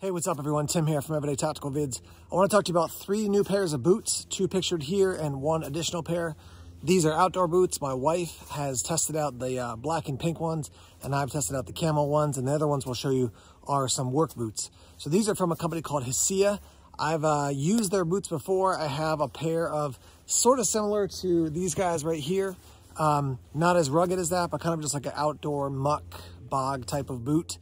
Hey, what's up everyone? Tim here from Everyday Tactical Vids. I want to talk to you about three new pairs of boots, two pictured here and one additional pair. These are outdoor boots. My wife has tested out the black and pink ones, and I've tested out the camo ones, and the other ones we'll show you are some work boots. So these are from a company called Hisea. I've used their boots before. I have a pair of sort of similar to these guys right here. Not as rugged as that, but kind of just like an outdoor muck, bog type of boot.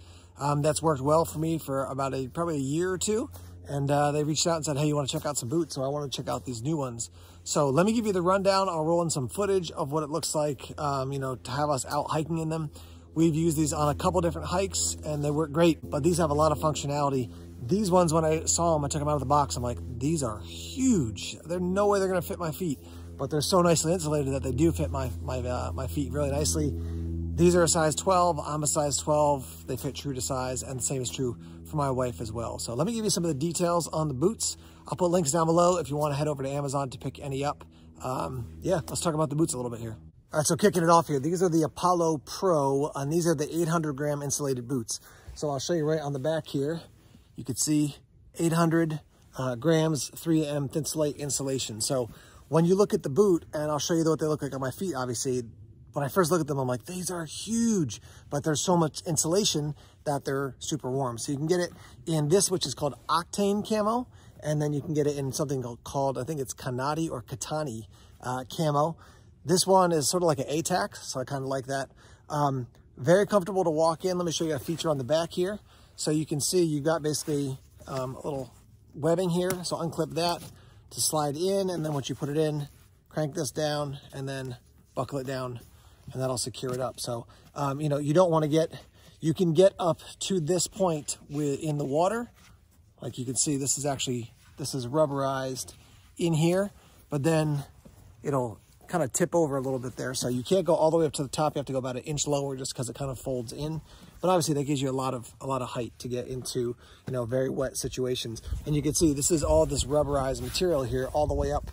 That's worked well for me for about probably a year or two. And they reached out and said, hey, you want to check out some boots? So I want to check out these new ones. So let me give you the rundown. I'll roll in some footage of what it looks like, you know, to have us out hiking in them. We've used these on a couple different hikes and they work great, but these have a lot of functionality. These ones, when I saw them, I took them out of the box. I'm like, these are huge. There's no way they're going to fit my feet, but they're so nicely insulated that they do fit my feet really nicely. These are a size 12, I'm a size 12, they fit true to size, and the same is true for my wife as well. So let me give you some of the details on the boots. I'll put links down below if you want to head over to Amazon to pick any up. Yeah, let's talk about the boots a little bit here. All right, so kicking it off here, these are the Apollo Pro, and these are the 800 gram insulated boots. So I'll show you right on the back here, you can see 800 grams, 3M Thinsulate insulation. So when you look at the boot, and I'll show you what they look like on my feet, obviously. When I first look at them, I'm like, these are huge, but there's so much insulation that they're super warm. So you can get it in this, which is called Octane Camo, and then you can get it in something called, I think it's Kanati or Katani Camo. This one is sort of like an ATAC, so I kind of like that. Very comfortable to walk in. Let me show you a feature on the back here. So you can see you've got basically a little webbing here. So unclip that to slide in, and then once you put it in, crank this down, and then buckle it down, and that'll secure it up. So, you know, you don't want to get, you can get up to this point in the water. Like you can see, this is actually, this is rubberized in here, but then it'll kind of tip over a little bit there. So you can't go all the way up to the top. You have to go about an inch lower just because it kind of folds in. But obviously that gives you a lot of height to get into, you know, very wet situations. And you can see this is all this rubberized material here all the way up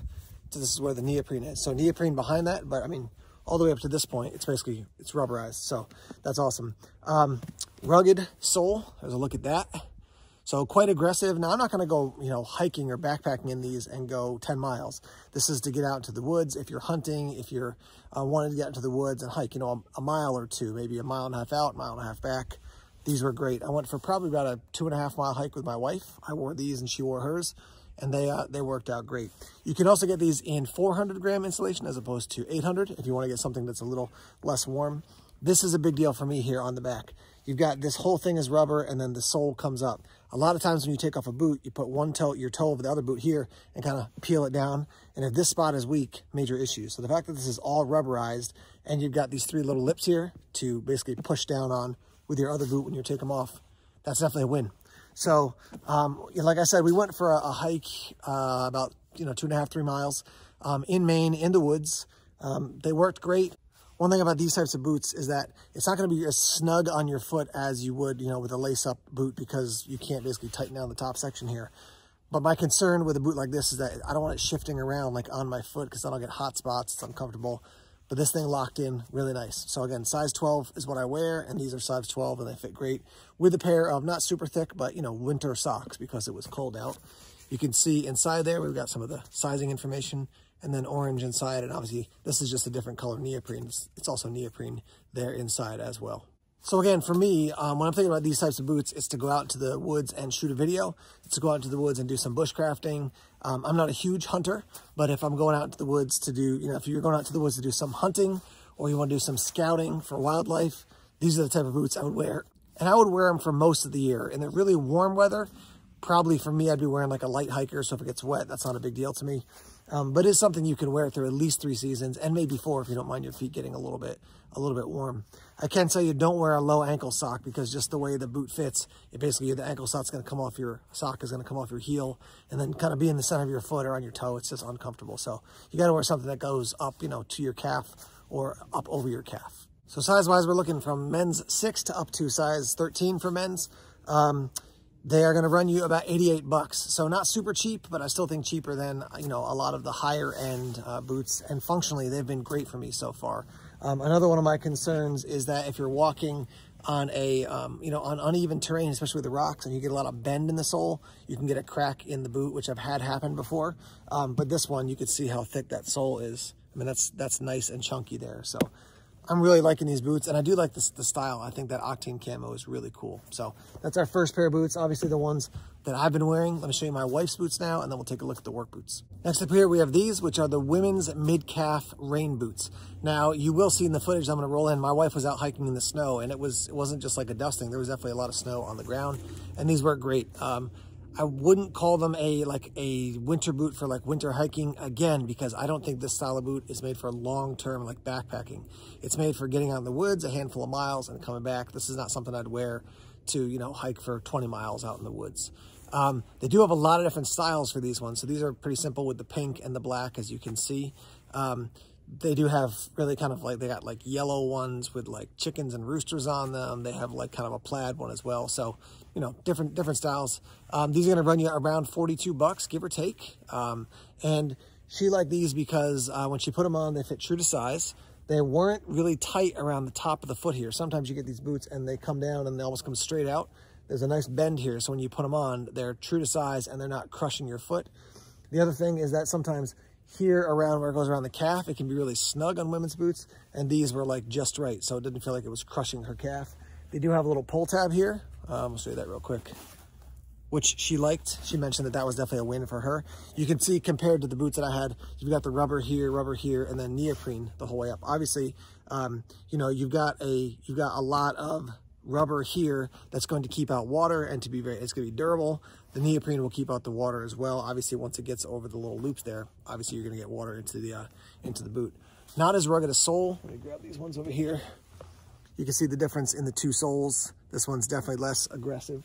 to this is where the neoprene is. So neoprene behind that, but I mean, all the way up to this point, it's basically, it's rubberized. So that's awesome. Rugged sole, there's a look at that. So quite aggressive. Now I'm not gonna go, you know, hiking or backpacking in these and go 10 miles. This is to get out into the woods. If you're hunting, if you're wanting to get into the woods and hike, you know, a mile or two, maybe a mile and a half out, mile and a half back. These were great. I went for probably about a 2.5 mile hike with my wife. I wore these and she wore hers, and they worked out great. You can also get these in 400 gram insulation as opposed to 800 if you want to get something that's a little less warm. This is a big deal for me here on the back. You've got this whole thing is rubber, and then the sole comes up. A lot of times when you take off a boot, you put one toe, your toe over the other boot here and kind of peel it down. And if this spot is weak, major issues. So the fact that this is all rubberized and you've got these three little lips here to basically push down on with your other boot when you take them off, that's definitely a win. So, like I said, we went for a hike, about, you know, 2.5, 3 miles, in Maine, in the woods. They worked great. One thing about these types of boots is that it's not going to be as snug on your foot as you would, you know, with a lace up boot, because you can't basically tighten down the top section here. But my concern with a boot like this is that I don't want it shifting around like on my foot, because then I'll get hot spots. It's uncomfortable, but this thing locked in really nice. So again, size 12 is what I wear, and these are size 12 and they fit great with a pair of not super thick, but you know, winter socks because it was cold out. You can see inside there, we've got some of the sizing information and then orange inside. And obviously this is just a different color neoprene. It's also neoprene there inside as well. So again, for me, when I'm thinking about these types of boots, it's to go out to the woods and shoot a video. It's to go out into the woods and do some bushcrafting. I'm not a huge hunter, but if I'm going out into the woods to do, you know, if you're going out to the woods to do some hunting, or you want to do some scouting for wildlife, these are the type of boots I would wear. And I would wear them for most of the year. In the really warm weather, probably for me, I'd be wearing like a light hiker. So if it gets wet, that's not a big deal to me. But it's something you can wear through at least 3 seasons, and maybe 4 if you don't mind your feet getting a little bit warm. I can tell you don't wear a low ankle sock, because just the way the boot fits, it basically, the ankle sock's going to come off your sock, is going to come off your heel, and then kind of be in the center of your foot or on your toe. It's just uncomfortable. So you got to wear something that goes up, you know, to your calf or up over your calf. So size wise, we're looking from men's 6 to up to size 13 for men's. They are going to run you about $88. So not super cheap, but I still think cheaper than, you know, a lot of the higher end boots. And functionally, they've been great for me so far. Another one of my concerns is that if you're walking on a, on uneven terrain, especially with the rocks, and you get a lot of bend in the sole, you can get a crack in the boot, which I've had happen before. But this one, you could see how thick that sole is. I mean, that's nice and chunky there. So I'm really liking these boots, and I do like the style. I think that Octane Camo is really cool. So that's our first pair of boots, obviously the ones that I've been wearing. Let me show you my wife's boots now, and then we'll take a look at the work boots. Next up here, we have these, which are the women's mid-calf rain boots. Now, you will see in the footage I'm gonna roll in, my wife was out hiking in the snow, and it wasn't just like a dusting. There was definitely a lot of snow on the ground, and these work great. I wouldn't call them a winter boot for like winter hiking again, because I don't think this style of boot is made for long-term like backpacking. It's made for getting out in the woods a handful of miles and coming back. This is not something I'd wear to, you know, hike for 20 miles out in the woods. They do have a lot of different styles for these ones. So these are pretty simple with the pink and the black, as you can see. They do have really kind of like, they got like yellow ones with like chickens and roosters on them. They have like kind of a plaid one as well. So, you know, different styles. These are going to run you around $42, give or take. And she liked these because when she put them on, they fit true to size. They weren't really tight around the top of the foot here. Sometimes you get these boots and they come down and they almost come straight out. There's a nice bend here. So when you put them on, they're true to size and they're not crushing your foot. The other thing is that sometimes here around where it goes around the calf, it can be really snug on women's boots, and these were like just right, so it didn't feel like it was crushing her calf. They do have a little pull tab here. I'll show you that real quick, which she liked. She mentioned that that was definitely a win for her. You can see compared to the boots that I had, you've got the rubber here, and then neoprene the whole way up. Obviously, you know, you've got a lot of rubber here that's going to keep out water, and it's going to be durable. The neoprene will keep out the water as well. Obviously, once it gets over the little loops there, obviously you're going to get water into the boot. Not as rugged a sole. Let me grab these ones over here. You can see the difference in the two soles. This one's definitely less aggressive.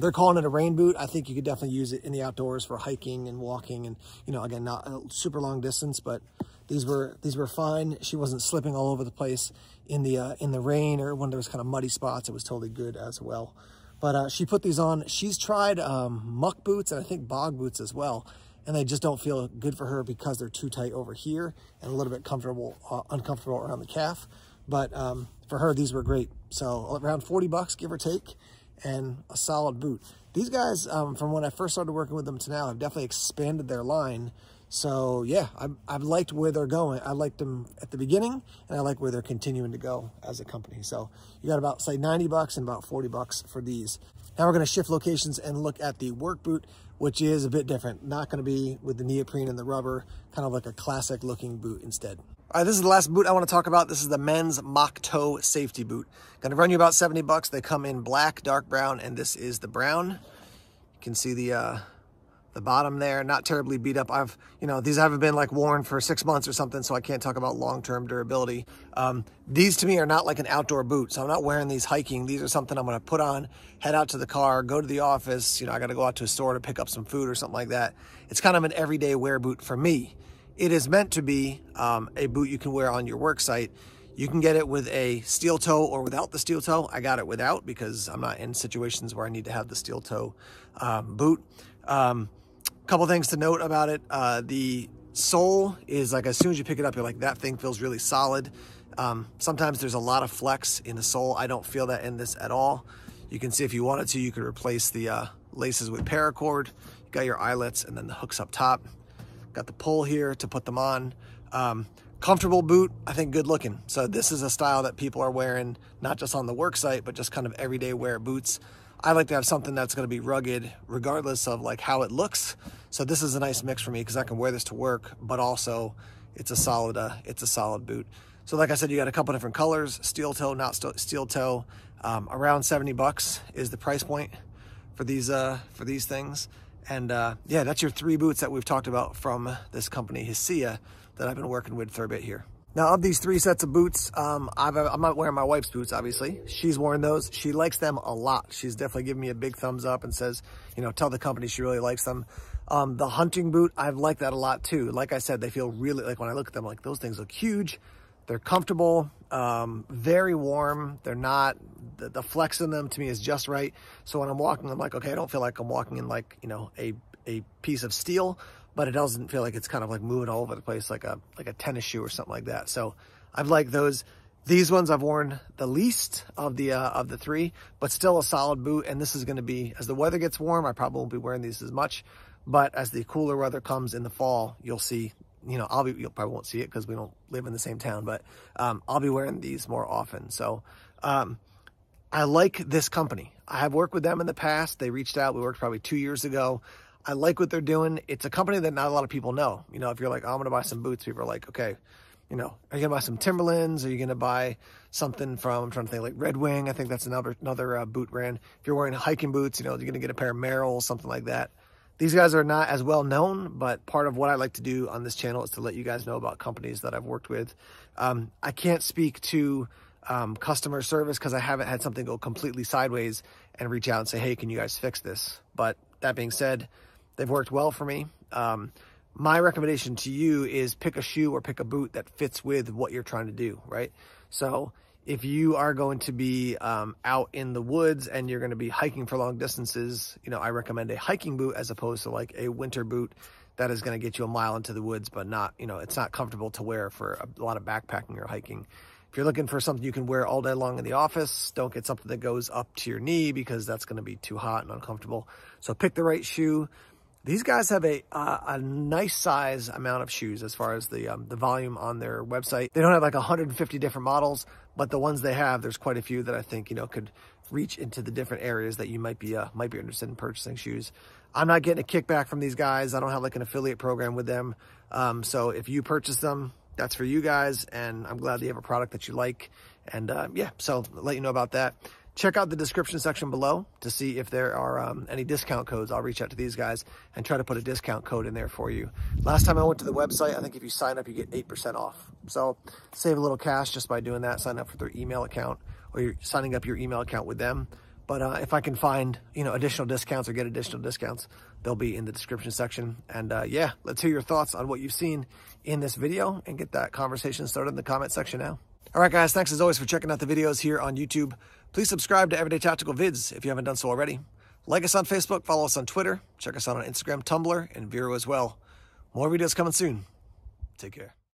They're calling it a rain boot. I think you could definitely use it in the outdoors for hiking and walking, and, you know, again, not a super long distance, but these were fine. She wasn't slipping all over the place in the rain or when there was kind of muddy spots. It was totally good as well. But she put these on. She's tried muck boots and I think bog boots as well, and they just don't feel good for her because they're too tight over here and a little bit uncomfortable around the calf. But for her, these were great. So around $40, give or take, and a solid boot. These guys, from when I first started working with them to now, have definitely expanded their line. So yeah, I've liked where they're going. I liked them at the beginning, and I like where they're continuing to go as a company. So you got about, say, $90 and about $40 for these. Now we're gonna shift locations and look at the work boot, which is a bit different. Not gonna be with the neoprene and the rubber, kind of like a classic looking boot instead. All right, this is the last boot I want to talk about. This is the men's mock toe safety boot. Gonna run you about $70. They come in black, dark brown, and this is the brown. You can see the bottom there, not terribly beat up. These haven't been like worn for 6 months or something, so I can't talk about long-term durability. These to me are not like an outdoor boot, so I'm not wearing these hiking. These are something I'm gonna put on, head out to the car, go to the office. You know, I gotta go out to a store to pick up some food or something like that. It's kind of an everyday wear boot for me. It is meant to be a boot you can wear on your work site. You can get it with a steel toe or without the steel toe. I got it without because I'm not in situations where I need to have the steel toe boot. Couple things to note about it. The sole is like, as soon as you pick it up, you're like, that thing feels really solid. Sometimes there's a lot of flex in the sole. I don't feel that in this at all. You can see if you wanted to, you could replace the laces with paracord. You got your eyelets and then the hooks up top. Got the pull here to put them on. Comfortable boot, I think good looking. So this is a style that people are wearing, not just on the work site, but just kind of everyday wear boots. I like to have something that's gonna be rugged regardless of like how it looks. So this is a nice mix for me because I can wear this to work, but also it's a solid boot. So like I said, you got a couple different colors, steel toe, not steel toe. Around $70 is the price point for these things. And yeah, that's your three boots that we've talked about from this company, Hisea, that I've been working with for a bit here. Now, of these three sets of boots, I'm not wearing my wife's boots, obviously. She's worn those. She likes them a lot. She's definitely given me a big thumbs up and says, you know, tell the company she really likes them. The hunting boot, I've liked that a lot too. Like I said, they feel really, like when I look at them, like those things look huge. They're comfortable, very warm. They're not, the flex in them to me is just right. So when I'm walking, I'm like, okay, I don't feel like I'm walking in like, you know, a piece of steel, but it doesn't feel like it's kind of like moving all over the place like a tennis shoe or something like that. So I've liked those. These ones I've worn the least of the three, but still a solid boot. And this is going to be, as the weather gets warm, I probably won't be wearing these as much, but as the cooler weather comes in the fall, you'll see, you know, you'll probably won't see it because we don't live in the same town, but I'll be wearing these more often. So I like this company. I have worked with them in the past. They reached out, we worked probably 2 years ago. I like what they're doing. It's a company that not a lot of people know. You know, if you're like, oh, I'm going to buy some boots, people are like, okay, you know, are you going to buy some Timberlands? Are you going to buy something from, I'm trying to think, like Red Wing? I think that's another boot brand. If you're wearing hiking boots, you know, you're going to get a pair of Merrell, something like that. These guys are not as well known, but part of what I like to do on this channel is to let you guys know about companies that I've worked with. I can't speak to customer service because I haven't had something go completely sideways and reach out and say, hey, can you guys fix this? But that being said, they've worked well for me. My recommendation to you is pick a shoe or pick a boot that fits with what you're trying to do, right? So if you are going to be out in the woods and you're going to be hiking for long distances, you know, I recommend a hiking boot as opposed to like a winter boot that is going to get you a mile into the woods, but not, you know, it's not comfortable to wear for a lot of backpacking or hiking. If you're looking for something you can wear all day long in the office, don't get something that goes up to your knee because that's going to be too hot and uncomfortable. So pick the right shoe. These guys have a nice size amount of shoes as far as the volume on their website. They don't have like 150 different models, but the ones they have, there's quite a few that I think, you know, could reach into the different areas that you might be interested in purchasing shoes. I'm not getting a kickback from these guys. I don't have like an affiliate program with them. So if you purchase them, that's for you guys. And I'm glad they have a product that you like. And yeah, so I'll let you know about that. Check out the description section below to see if there are any discount codes. I'll reach out to these guys and try to put a discount code in there for you. Last time I went to the website, I think if you sign up, you get 8% off. So save a little cash just by doing that. Sign up for their email account, or you're signing up your email account with them. But if I can find, you know, additional discounts or get additional discounts, they'll be in the description section. And yeah, let's hear your thoughts on what you've seen in this video and get that conversation started in the comment section now. All right, guys, thanks as always for checking out the videos here on YouTube. Please subscribe to Everyday Tactical Vids if you haven't done so already. Like us on Facebook, follow us on Twitter, check us out on Instagram, Tumblr, and Vero as well. More videos coming soon. Take care.